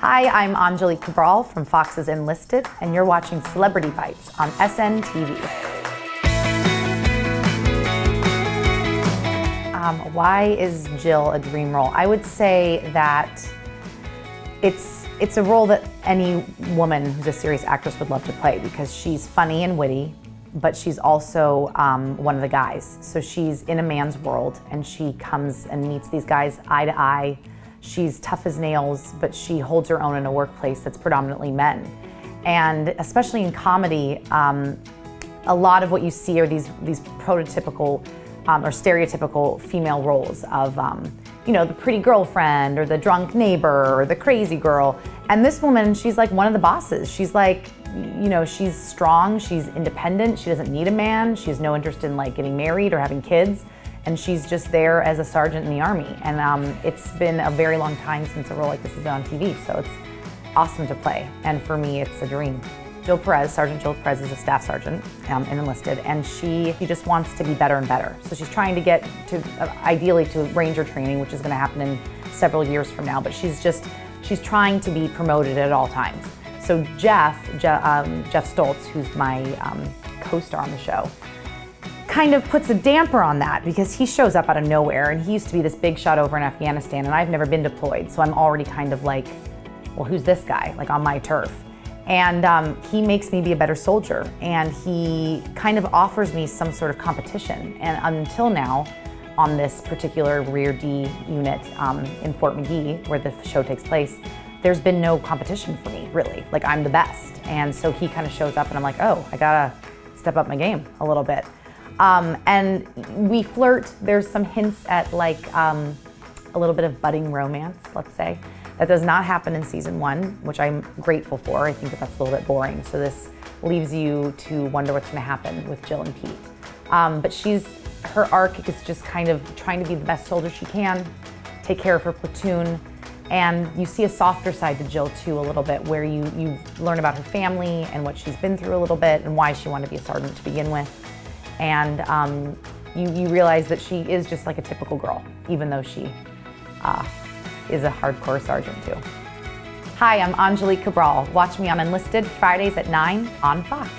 Hi, I'm Angelique Cabral from Fox's Enlisted, and you're watching Celebrity Bites on SNTV. Why is Jill a dream role? I would say that it's a role that any woman who's a serious actress would love to play, because she's funny and witty, but she's also one of the guys. So she's in a man's world, and she comes and meets these guys eye to eye. She's tough as nails, but she holds her own in a workplace that's predominantly men. And especially in comedy, a lot of what you see are these prototypical or stereotypical female roles of, you know, the pretty girlfriend or the drunk neighbor or the crazy girl. And this woman, she's like one of the bosses. She's like, you know, she's strong, she's independent, she doesn't need a man, she has no interest in like getting married or having kids, and she's just there as a sergeant in the Army. And it's been a very long time since a role like this has been on TV, so it's awesome to play. And for me, it's a dream. Jill Perez, Sergeant Jill Perez, is a staff sergeant and enlisted, and she just wants to be better and better. So she's trying to get to, ideally, to Ranger training, which is going to happen in several years from now, but she's trying to be promoted at all times. So Jeff Stoltz, who's my co-star on the show, kind of puts a damper on that, because he shows up out of nowhere, and he used to be this big shot over in Afghanistan, and I've never been deployed, so I'm already kind of like, well, who's this guy, like on my turf? And he makes me be a better soldier, and he kind of offers me some sort of competition. And until now, on this particular Rear D unit in Fort Meade, where the show takes place, there's been no competition for me, really. Like, I'm the best. And so he kind of shows up, and I'm like, oh, I gotta step up my game a little bit. And we flirt. There's some hints at like a little bit of budding romance, let's say. That does not happen in season 1, which I'm grateful for. I think that that's a little bit boring. So this leaves you to wonder what's gonna happen with Jill and Pete. But her arc is just kind of trying to be the best soldier she can, take care of her platoon. And you see a softer side to Jill too a little bit, where you learn about her family and what she's been through a little bit and why she wanted to be a sergeant to begin with. And you realize that she is just like a typical girl, even though she is a hardcore sergeant too. Hi, I'm Angelique Cabral. Watch me on Enlisted Fridays at 9 on Fox.